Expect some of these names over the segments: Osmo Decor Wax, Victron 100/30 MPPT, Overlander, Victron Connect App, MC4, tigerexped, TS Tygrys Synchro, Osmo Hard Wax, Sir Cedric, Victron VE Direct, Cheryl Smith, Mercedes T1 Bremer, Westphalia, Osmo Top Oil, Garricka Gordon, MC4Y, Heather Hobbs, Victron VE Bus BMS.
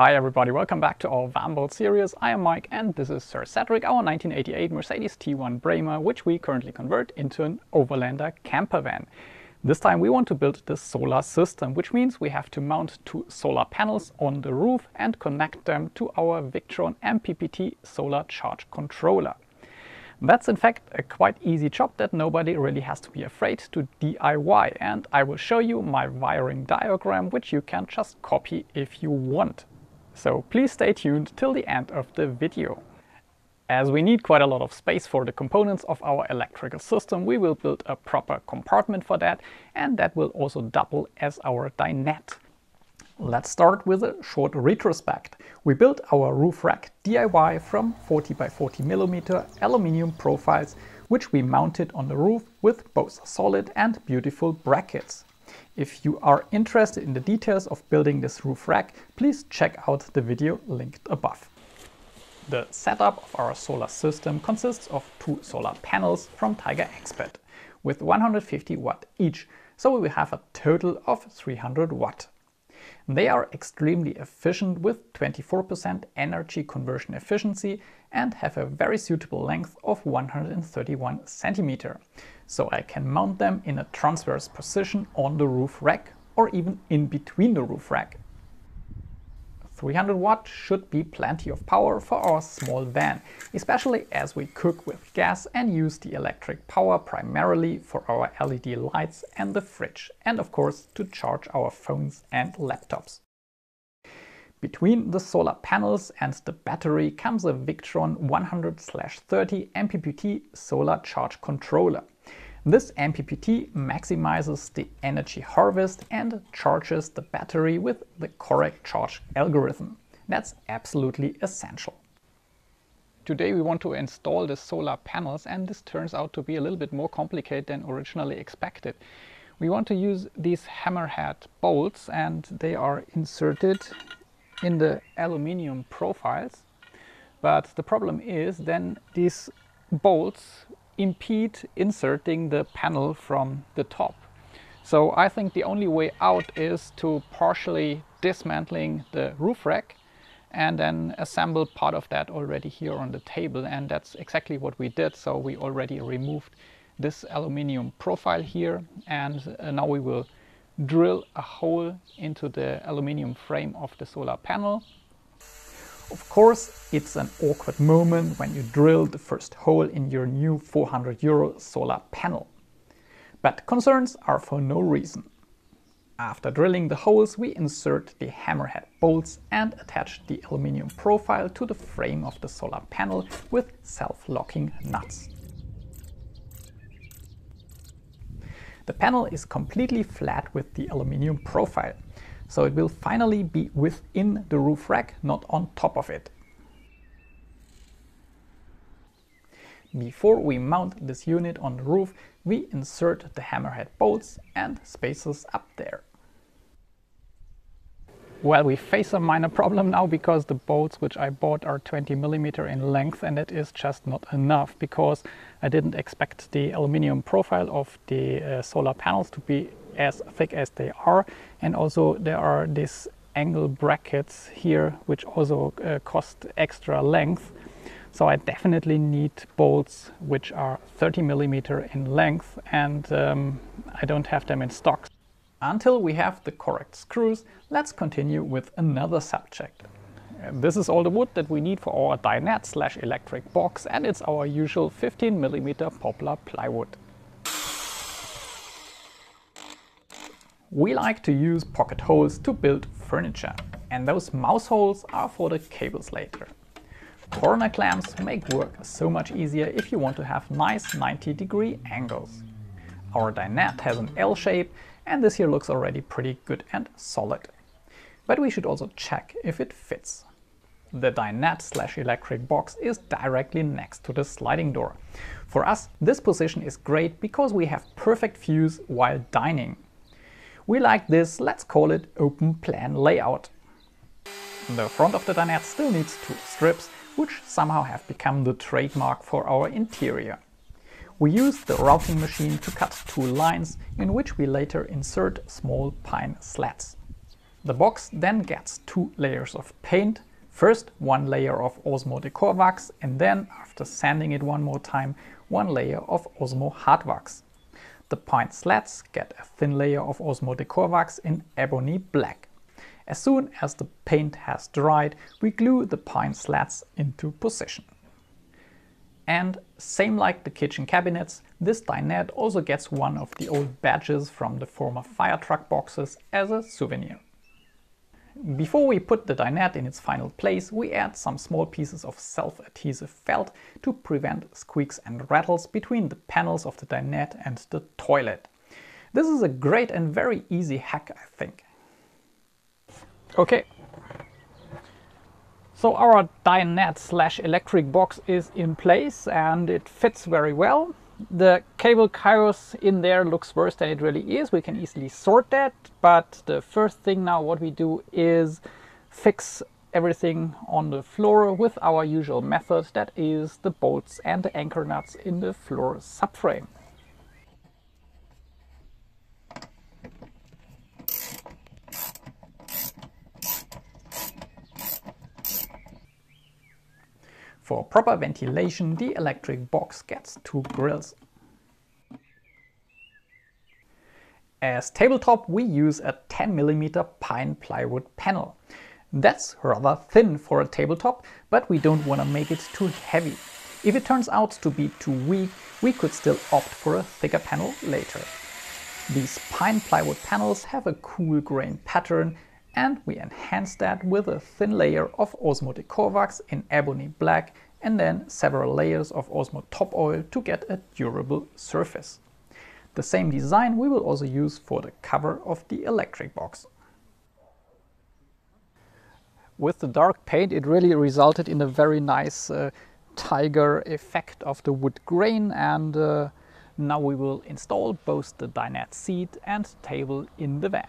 Hi everybody, welcome back to our van build series. I am Mike and this is Sir Cedric, our 1988 Mercedes T1 Bremer, which we currently convert into an Overlander camper van. This time we want to build the solar system, which means we have to mount two solar panels on the roof and connect them to our Victron MPPT solar charge controller. That's in fact a quite easy job that nobody really has to be afraid to DIY, and I will show you my wiring diagram, which you can just copy if you want. So please stay tuned till the end of the video. As we need quite a lot of space for the components of our electrical system, we will build a proper compartment for that, and that will also double as our dinette. Let's start with a short retrospect. We built our roof rack DIY from 40 by 40 millimeter aluminium profiles, which we mounted on the roof with both solid and beautiful brackets. If you are interested in the details of building this roof rack, please check out the video linked above. The setup of our solar system consists of two solar panels from tigerexped with 150 watt each, so we have a total of 300 watt. They are extremely efficient with 24% energy conversion efficiency and have a very suitable length of 131 cm. So I can mount them in a transverse position on the roof rack or even in between the roof rack. 300 watt should be plenty of power for our small van, especially as we cook with gas and use the electric power primarily for our LED lights and the fridge, and of course to charge our phones and laptops. Between the solar panels and the battery comes a Victron 100/30 MPPT solar charge controller. This MPPT maximizes the energy harvest and charges the battery with the correct charge algorithm. That's absolutely essential. Today we want to install the solar panels, and this turns out to be a little bit more complicated than originally expected. We want to use these hammerhead bolts, and they are inserted in the aluminium profiles. But the problem is then these bolts impede inserting the panel from the top. So I think the only way out is to partially dismantling the roof rack and then assemble part of that already here on the table, and that's exactly what we did. So we already removed this aluminium profile here, and now we will drill a hole into the aluminium frame of the solar panel. Of course, it's an awkward moment when you drill the first hole in your new 400 euro solar panel. But concerns are for no reason. After drilling the holes, we insert the hammerhead bolts and attach the aluminium profile to the frame of the solar panel with self-locking nuts. The panel is completely flat with the aluminium profile, so it will finally be within the roof rack, not on top of it. Before we mount this unit on the roof, we insert the hammerhead bolts and spacers up there. Well, we face a minor problem now because the bolts which I bought are 20 mm in length, and that is just not enough because I didn't expect the aluminium profile of the solar panels to be as thick as they are, and also there are these angle brackets here which also cost extra length. So I definitely need bolts which are 30 mm in length, and I don't have them in stock. Until we have the correct screws, let's continue with another subject. This is all the wood that we need for our dinette / electric box, and it's our usual 15 mm poplar plywood. We like to use pocket holes to build furniture, and those mouse holes are for the cables later. Corner clamps make work so much easier if you want to have nice 90-degree angles. Our dinette has an L shape, and this here looks already pretty good and solid. But we should also check if it fits. The dinette / electric box is directly next to the sliding door. For us, this position is great because we have perfect views while dining. We like this, let's call it, open plan layout. The front of the dinette still needs two strips, which somehow have become the trademark for our interior. We use the routing machine to cut two lines in which we later insert small pine slats. The box then gets two layers of paint. First, one layer of Osmo Decor Wax, and then, after sanding it one more time, one layer of Osmo Hard Wax. The point slats get a thin layer of Osmo Decor Wax in ebony black. As soon as the paint has dried, we glue the point slats into position. And same like the kitchen cabinets, this dinette also gets one of the old badges from the former fire truck boxes as a souvenir. Before we put the dinette in its final place, we add some small pieces of self-adhesive felt to prevent squeaks and rattles between the panels of the dinette and the toilet. This is a great and very easy hack, I think. Okay. So our dinette / electric box is in place and it fits very well. The cable kairos in there looks worse than it really is. We can easily sort that, but the first thing now what we do is fix everything on the floor with our usual method, that is the bolts and the anchor nuts in the floor subframe. For proper ventilation, the electric box gets two grills. As tabletop, we use a 10mm pine plywood panel. That's rather thin for a tabletop, but we don't want to make it too heavy. If it turns out to be too weak, we could still opt for a thicker panel later. These pine plywood panels have a cool grain pattern, and we enhance that with a thin layer of Osmo Decor Wax in ebony black and then several layers of Osmo Top Oil to get a durable surface. The same design we will also use for the cover of the electric box. With the dark paint, it really resulted in a very nice tiger effect of the wood grain, and now we will install both the dinette seat and table in the van.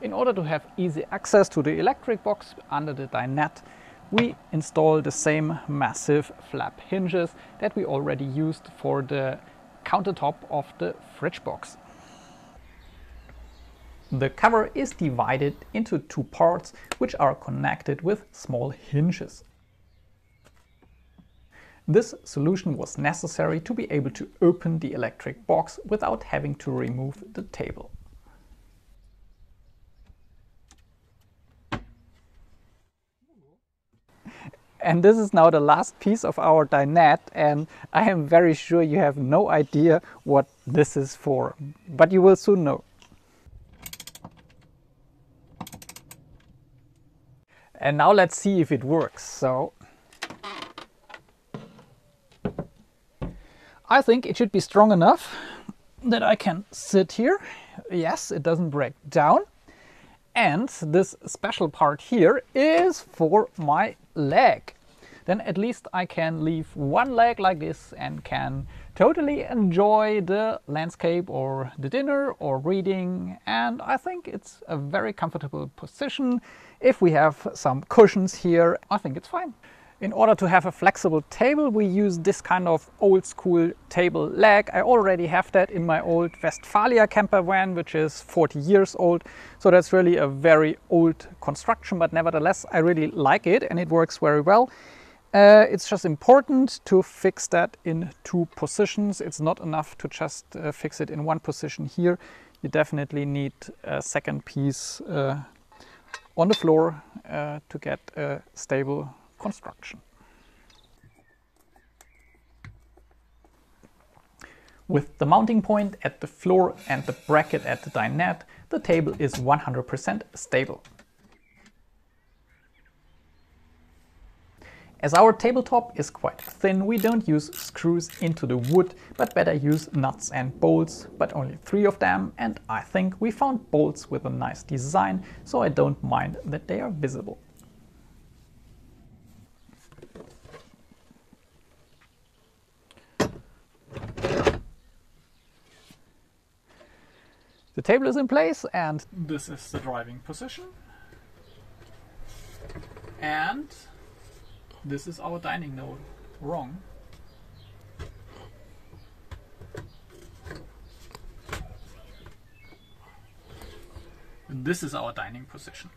In order to have easy access to the electric box under the dinette, we install the same massive flap hinges that we already used for the countertop of the fridge box. The cover is divided into two parts, which are connected with small hinges. This solution was necessary to be able to open the electric box without having to remove the table. And this is now the last piece of our dinette, and I am very sure you have no idea what this is for, but you will soon know. And now let's see if it works. So, I think it should be strong enough that I can sit here. Yes, it doesn't break down. And this special part here is for my leg. Then at least I can leave one leg like this and can totally enjoy the landscape or the dinner or reading. And I think it's a very comfortable position. If we have some cushions here, I think it's fine. In order to have a flexible table, we use this kind of old-school table leg. I already have that in my old Westphalia camper van, which is 40 years old. So that's really a very old construction, but nevertheless, I really like it and it works very well. It's just important to fix that in two positions. It's not enough to just fix it in one position here. You definitely need a second piece on the floor to get a stable construction. With the mounting point at the floor and the bracket at the dinette, the table is 100% stable. As our tabletop is quite thin, we don't use screws into the wood, but better use nuts and bolts, but only 3 of them, and I think we found bolts with a nice design, so I don't mind that they are visible. The table is in place and this is the driving position. And this is our dining node. Wrong. And this is our dining position.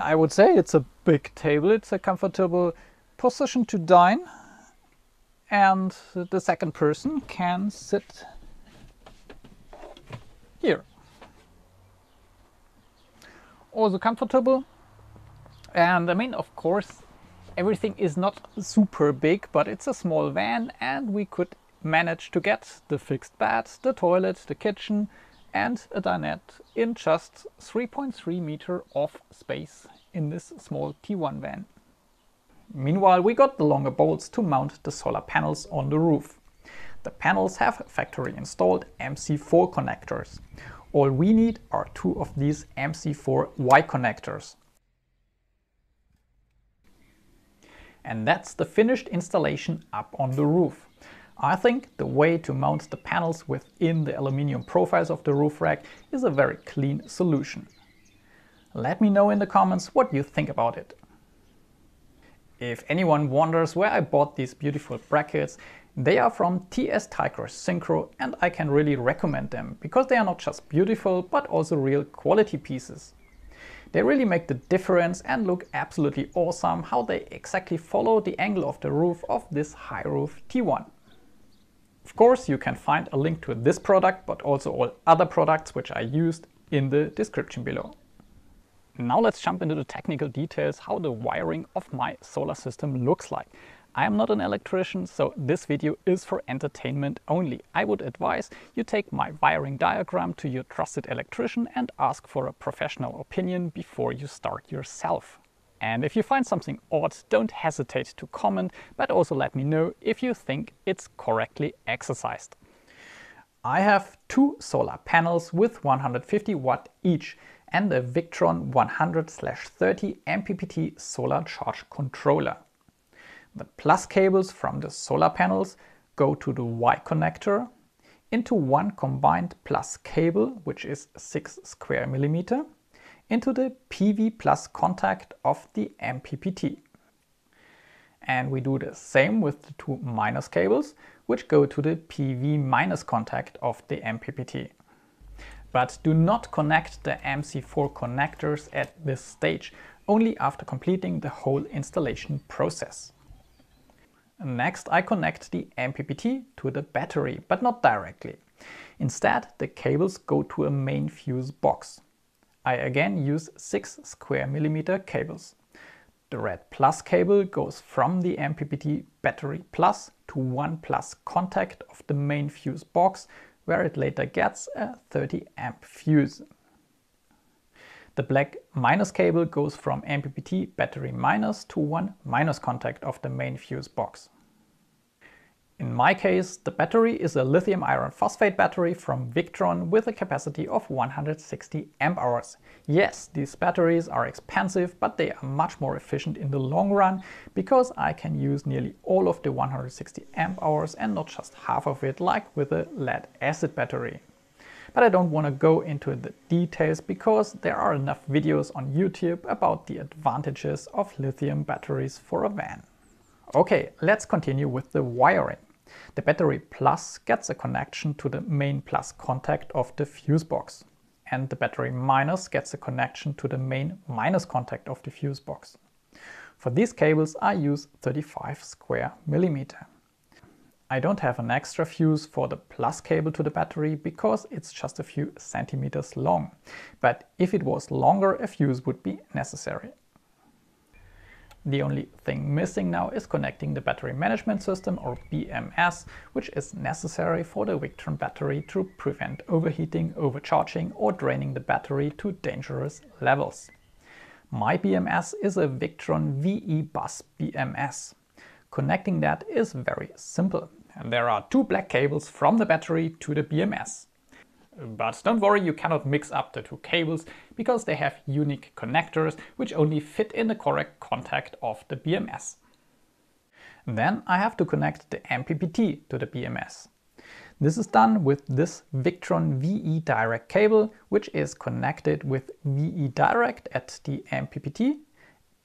I would say it's a big table, it's a comfortable position to dine, and the second person can sit here. Also comfortable, and I mean, of course, everything is not super big, but it's a small van, and we could manage to get the fixed bed, the toilet, the kitchen, and a dinette in just 3.3 meter of space in this small T1 van. Meanwhile, we got the longer bolts to mount the solar panels on the roof. The panels have factory installed MC4 connectors. All we need are two of these MC4Y connectors. And that's the finished installation up on the roof. I think the way to mount the panels within the aluminium profiles of the roof rack is a very clean solution. Let me know in the comments what you think about it. If anyone wonders where I bought these beautiful brackets, they are from TS Tygrys Synchro, and I can really recommend them because they are not just beautiful but also real quality pieces. They really make the difference and look absolutely awesome how they exactly follow the angle of the roof of this high roof T1. Of course, you can find a link to this product, but also all other products which I used, in the description below. Now let's jump into the technical details, how the wiring of my solar system looks like. I am not an electrician, so this video is for entertainment only. I would advise you take my wiring diagram to your trusted electrician and ask for a professional opinion before you start yourself. And if you find something odd, don't hesitate to comment, but also let me know if you think it's correctly exercised. I have two solar panels with 150 watt each and a Victron 100/30 MPPT solar charge controller. The plus cables from the solar panels go to the Y connector, into one combined plus cable, which is 6 square millimeter, into the PV plus contact of the MPPT. And we do the same with the two minus cables, which go to the PV minus contact of the MPPT. But do not connect the MC4 connectors at this stage, only after completing the whole installation process. Next, I connect the MPPT to the battery, but not directly. Instead, the cables go to a main fuse box. I again use 6 square millimeter cables. The red plus cable goes from the MPPT battery plus to one plus contact of the main fuse box, where it later gets a 30 amp fuse. The black minus cable goes from MPPT battery minus to one minus contact of the main fuse box. In my case, the battery is a lithium iron phosphate battery from Victron with a capacity of 160 amp hours. Yes, these batteries are expensive, but they are much more efficient in the long run because I can use nearly all of the 160 amp hours and not just half of it like with a lead acid battery. But I don't want to go into the details because there are enough videos on YouTube about the advantages of lithium batteries for a van. Okay, let's continue with the wiring. The battery plus gets a connection to the main plus contact of the fuse box, and the battery minus gets a connection to the main minus contact of the fuse box. For these cables I use 35 square millimeter. I don't have an extra fuse for the plus cable to the battery because it's just a few centimeters long, but if it was longer a fuse would be necessary. The only thing missing now is connecting the battery management system, or BMS, which is necessary for the Victron battery to prevent overheating, overcharging or draining the battery to dangerous levels. My BMS is a Victron VE Bus BMS. Connecting that is very simple. And there are two black cables from the battery to the BMS. But don't worry, you cannot mix up the two cables because they have unique connectors which only fit in the correct contact of the BMS. Then I have to connect the MPPT to the BMS. This is done with this Victron VE Direct cable, which is connected with VE Direct at the MPPT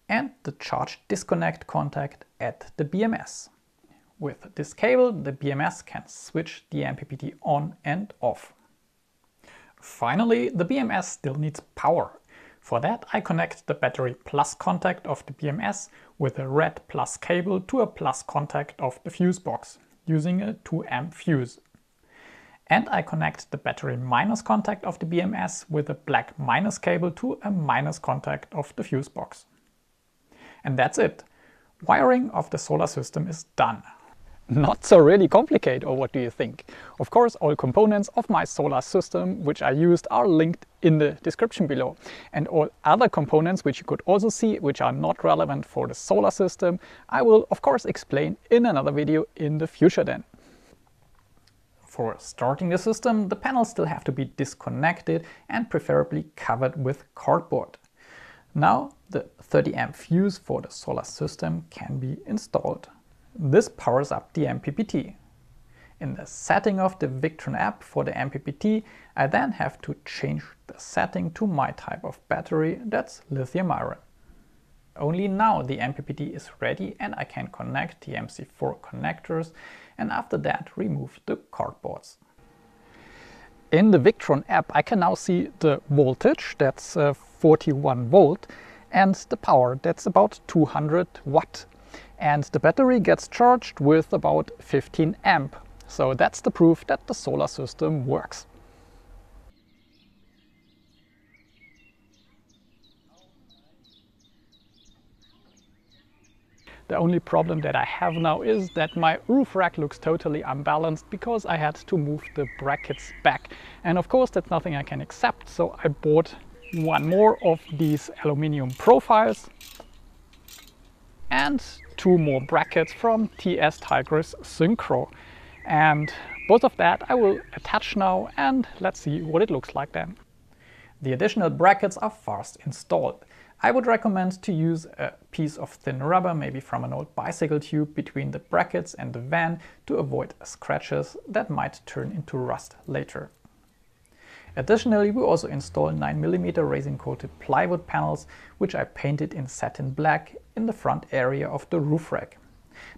and the charge disconnect contact at the BMS. With this cable, the BMS can switch the MPPT on and off. Finally, the BMS still needs power. For that, I connect the battery plus contact of the BMS with a red plus cable to a plus contact of the fuse box, using a 2 amp fuse. And I connect the battery minus contact of the BMS with a black minus cable to a minus contact of the fuse box. And that's it. Wiring of the solar system is done. Not so really complicated, or what do you think? Of course, all components of my solar system which I used are linked in the description below, and all other components which you could also see which are not relevant for the solar system I will of course explain in another video in the future then. For starting the system, the panels still have to be disconnected and preferably covered with cardboard. Now the 30 amp fuse for the solar system can be installed. This powers up the MPPT. In the setting of the Victron app for the MPPT, I then have to change the setting to my type of battery, that's lithium iron. Only now the MPPT is ready and I can connect the MC4 connectors and after that remove the cardboards. In the Victron app I can now see the voltage, that's 41 volt, and the power, that's about 200 watt. And the battery gets charged with about 15 amp. So that's the proof that the solar system works. The only problem that I have now is that my roof rack looks totally unbalanced because I had to move the brackets back. And of course that's nothing I can accept, so I bought one more of these aluminium profiles and 2 more brackets from TS Tygrys Synchro. And both of that I will attach now and let's see what it looks like then. The additional brackets are fast installed. I would recommend to use a piece of thin rubber, maybe from an old bicycle tube, between the brackets and the van to avoid scratches that might turn into rust later. Additionally, we also install 9 mm resin coated plywood panels, which I painted in satin black in the front area of the roof rack.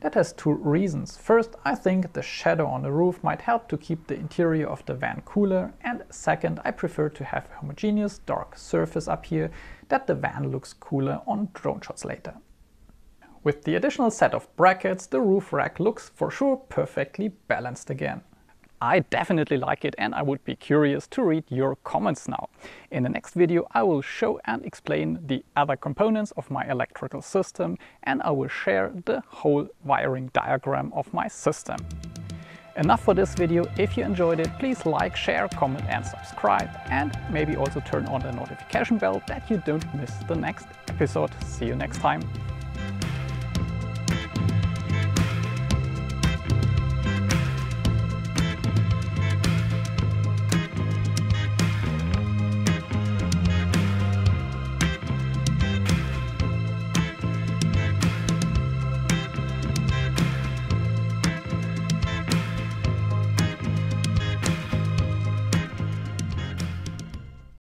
That has 2 reasons. First, I think the shadow on the roof might help to keep the interior of the van cooler, and second, I prefer to have a homogeneous dark surface up here that the van looks cooler on drone shots later. With the additional set of brackets, the roof rack looks for sure perfectly balanced again. I definitely like it and I would be curious to read your comments now. In the next video I will show and explain the other components of my electrical system and I will share the whole wiring diagram of my system. Enough for this video. If you enjoyed it, please like, share, comment and subscribe, and maybe also turn on the notification bell that you don't miss the next episode. See you next time.